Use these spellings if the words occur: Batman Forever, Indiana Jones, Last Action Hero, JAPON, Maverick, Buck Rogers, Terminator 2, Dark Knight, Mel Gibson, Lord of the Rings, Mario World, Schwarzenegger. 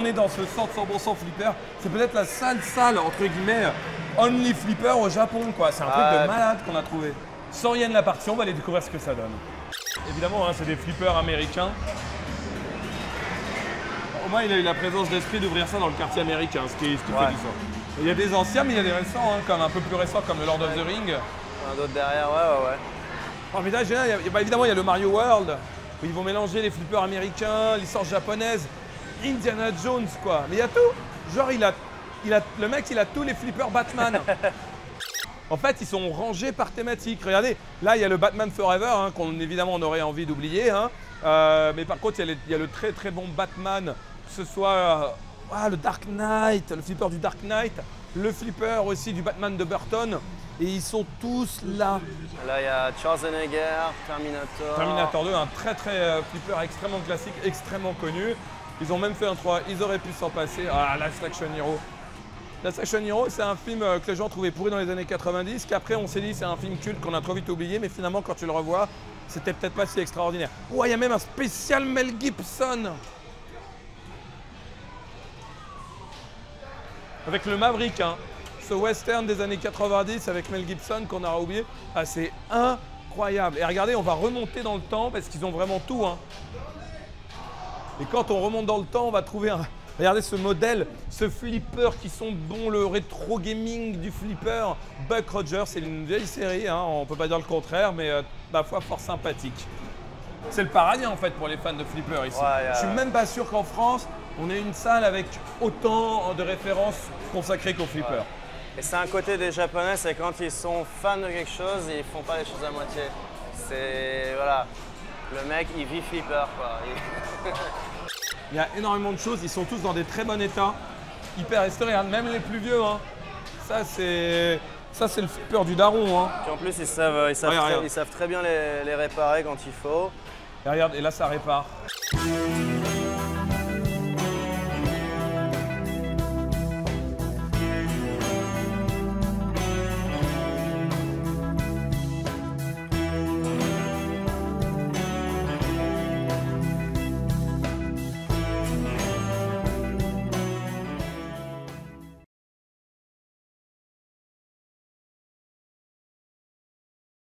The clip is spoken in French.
On est dans ce centre 100% flipper, c'est peut-être la salle entre guillemets only flipper au Japon quoi, c'est un truc de malade qu'on a trouvé. Sans Yen la partie, on va aller découvrir ce que ça donne. Évidemment hein, c'est des flippers américains. Au moins il a eu la présence d'esprit d'ouvrir ça dans le quartier américain, ce qui fait du sens. Il y a des anciens mais il y a des récents, hein, comme un peu plus récents comme le Lord of the Rings. Un d'autre derrière, ouais. Oh, mais là, évidemment il y a le Mario World, où ils vont mélanger les flippers américains, l'histoire japonaise. Indiana Jones quoi, mais il y a tout. Genre le mec il a tous les flippers Batman. En fait ils sont rangés par thématique. Regardez, là il y a le Batman Forever hein, qu'on évidemment on aurait envie d'oublier hein. Mais par contre il y a le très très bon Batman, que ce soit le Dark Knight, le flipper du Dark Knight, le flipper aussi du Batman de Burton. Et ils sont tous là. Là, il y a Schwarzenegger, Terminator. Terminator 2, un très très flipper extrêmement classique, extrêmement connu. Ils ont même fait un 3, ils auraient pu s'en passer. Ah, Last Action Hero. Last Action Hero, c'est un film que les gens trouvaient pourri dans les années 90, qu'après on s'est dit c'est un film culte qu'on a trop vite oublié, mais finalement quand tu le revois, c'était peut-être pas si extraordinaire. Oh, il y a même un spécial Mel Gibson avec le Maverick, hein. Ce western des années 90 avec Mel Gibson qu'on aura oublié. Ah, c'est incroyable. Et regardez, on va remonter dans le temps parce qu'ils ont vraiment tout, hein. Et quand on remonte dans le temps, on va trouver un... Regardez ce modèle, ce flipper qui sont bons, le rétro gaming du flipper. Buck Rogers, c'est une vieille série, hein, on peut pas dire le contraire, mais ma foi, fort sympathique. C'est le paradis en fait pour les fans de flipper ici. Je suis même pas sûr qu'en France, on ait une salle avec autant de références consacrées qu'aux flippers. Et c'est un côté des Japonais, c'est quand ils sont fans de quelque chose, ils font pas les choses à moitié. C'est... voilà. Le mec, il vit flipper quoi. Il y a énormément de choses, ils sont tous dans des très bons états, hyper restaurés, même les plus vieux. Hein. Ça c'est le flipper du daron. Hein. Puis en plus ils savent très bien les réparer quand il faut. Et regarde, et là ça répare.